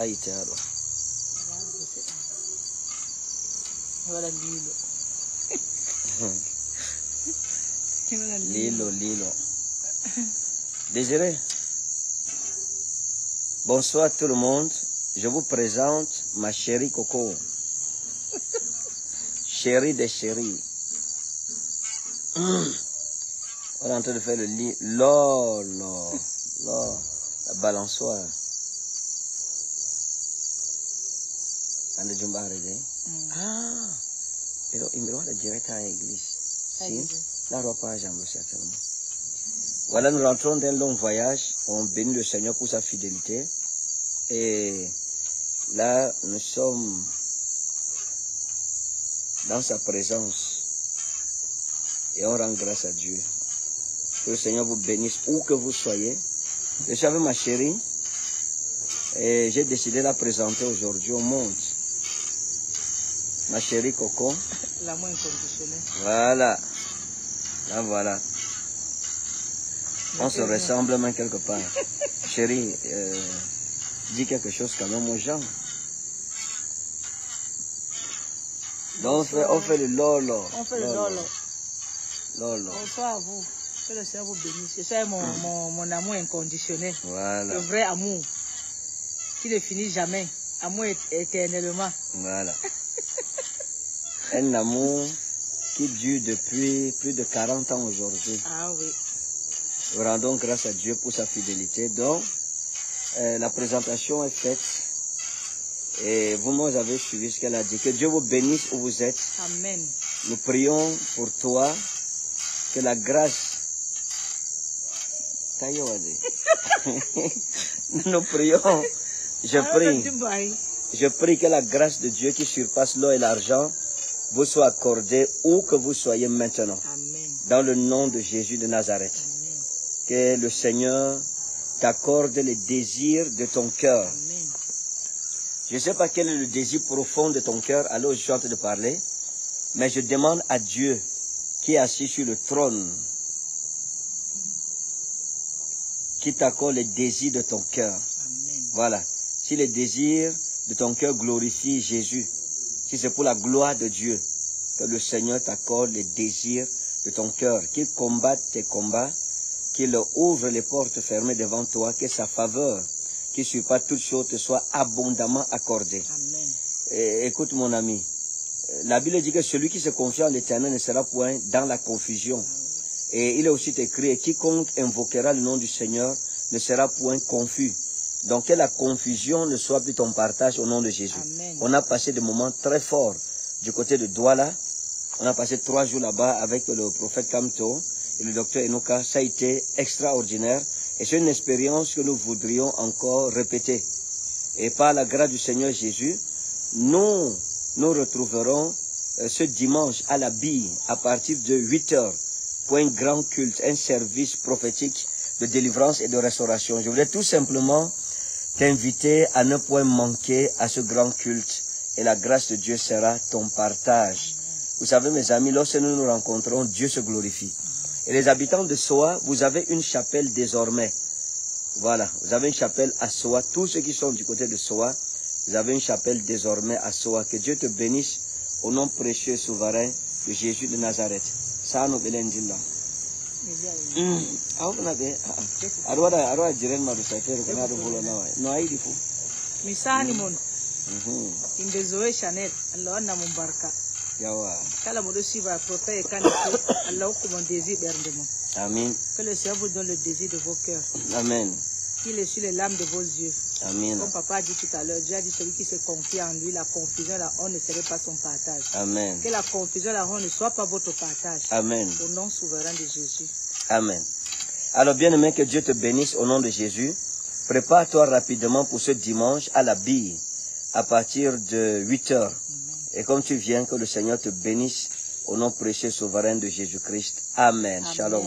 Aïté alors. Voilà Lilo. Voilà Lilo. Lilo. Désiré. Bonsoir tout le monde. Je vous présente ma chérie Coco. Chérie des chéries. On est en train de faire le lit. Lolo. Lolo. La balançoire. Ande jumba arede. Ah. Pero imbrora direct à l'église. Si. La ropa jambe certainement. Voilà, nous rentrons d'un long voyage. On bénit le Seigneur pour sa fidélité. Et là, nous sommes dans sa présence. Et on rend grâce à Dieu. Que le Seigneur vous bénisse où que vous soyez. Je suis avec ma chérie. Et j'ai décidé de la présenter aujourd'hui au monde. Ma chérie Coco. L'amour inconditionnel. Voilà. Là, voilà. On se ressemble même quelque part. Chérie, dis quelque chose quand même aux gens. Donc on fait le lolo. On fait lolo. Le lolo. Lolo. Bonsoir à vous. Que le Seigneur vous bénisse. C'est ça mon amour inconditionnel. Voilà. Le vrai amour. Qui ne finit jamais. Amour éternellement. Voilà. Un amour qui dure depuis plus de 40 ans aujourd'hui. Ah oui. Rendons grâce à Dieu pour sa fidélité. Donc, la présentation est faite. Et vous m'avez suivi ce qu'elle a dit. Que Dieu vous bénisse où vous êtes. Amen. Nous prions pour toi. Que la grâce... Nous prions. Je prie que la grâce de Dieu qui surpasse l'or et l'argent vous soit accordée où que vous soyez maintenant. Amen. Dans le nom de Jésus de Nazareth. Amen. Que le Seigneur t'accorde les désirs de ton cœur. Je ne sais pas quel est le désir profond de ton cœur, alors je suis en train de parler, mais je demande à Dieu qui est assis sur le trône, qui t'accorde les désirs de ton cœur. Voilà. Si les désirs de ton cœur glorifient Jésus, si c'est pour la gloire de Dieu que le Seigneur t'accorde les désirs de ton cœur, qu'il combatte tes combats, qu'il ouvre les portes fermées devant toi, que sa faveur, qui surpasse toute chose, te soit abondamment accordée. Amen. Et, écoute mon ami, la Bible dit que celui qui se confie en l'Éternel ne sera point dans la confusion. Et il est aussi écrit, quiconque invoquera le nom du Seigneur ne sera point confus. Donc que la confusion ne soit plus ton partage au nom de Jésus. Amen. On a passé des moments très forts du côté de Douala. On a passé 3 jours là-bas avec le prophète Kamto et le docteur Enouka. Ça a été extraordinaire. Et c'est une expérience que nous voudrions encore répéter. Et par la grâce du Seigneur Jésus, nous nous retrouverons ce dimanche à la Bille à partir de 8 h pour un grand culte, un service prophétique de délivrance et de restauration. Je voulais tout simplement t'inviter à ne point manquer à ce grand culte et la grâce de Dieu sera ton partage. Vous savez mes amis, lorsque nous nous rencontrons, Dieu se glorifie. Et les habitants de Soa, vous avez une chapelle désormais. Voilà, vous avez une chapelle à Soa. Tous ceux qui sont du côté de Soa, vous avez une chapelle désormais à Soa. Que Dieu te bénisse au nom précieux souverain de Jésus de Nazareth. Amen. Que le Seigneur vous donne le désir de vos cœurs. Amen. Qu'il est sur les lames de vos yeux. Amen. Comme papa a dit tout à l'heure, Dieu a dit celui qui se confie en lui, la confusion, la honte ne serait pas son partage. Amen. Que la confusion, la honte ne soit pas votre partage. Amen. Au nom souverain de Jésus. Amen. Alors bien-aimé, que Dieu te bénisse au nom de Jésus. Prépare-toi rapidement pour ce dimanche à la Bille à partir de 8 h. Et comme tu viens, que le Seigneur te bénisse au nom précieux souverain de Jésus-Christ. Amen. Amen. Shalom.